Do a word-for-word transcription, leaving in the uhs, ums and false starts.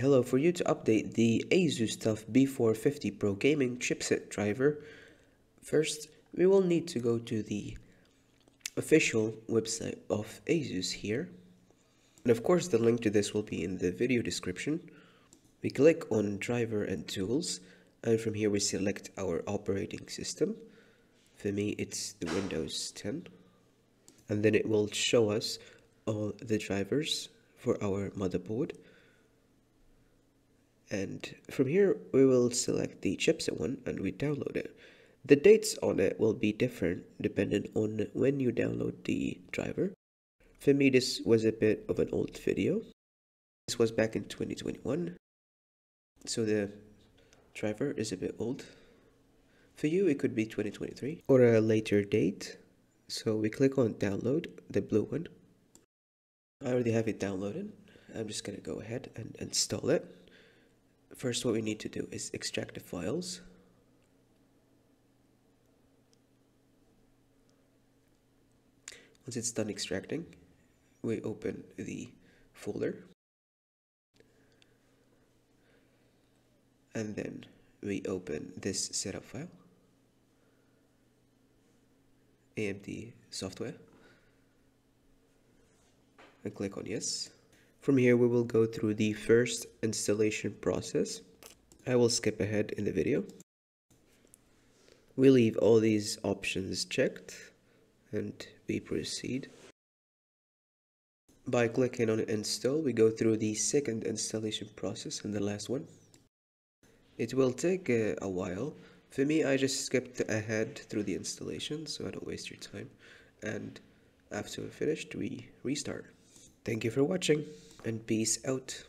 Hello, for you to update the Asus TUF B four fifty Pro Gaming chipset driver, first we will need to go to the official website of Asus here. And of course the link to this will be in the video description. We click on driver and tools, and from here we select our operating system. For me it's the Windows ten. And then it will show us all the drivers for our motherboard. And from here we will select the chipset one and we download it. The dates on it will be different depending on when you download the driver. For me this was a bit of an old video. This was back in twenty twenty-one. So the driver is a bit old. For you it could be twenty twenty-three or a later date. So we click on download, the blue one. I already have it downloaded. I'm just going to go ahead and install it. First, what we need to do is extract the files. Once it's done extracting, we open the folder. And then we open this setup file, A M D software, and click on yes. From here we will go through the first installation process. I will skip ahead in the video. We leave all these options checked and we proceed. By clicking on install we go through the second installation process and the last one. It will take uh, a while. For me I just skipped ahead through the installation so I don't waste your time, and after we're finished we restart. Thank you for watching, and peace out.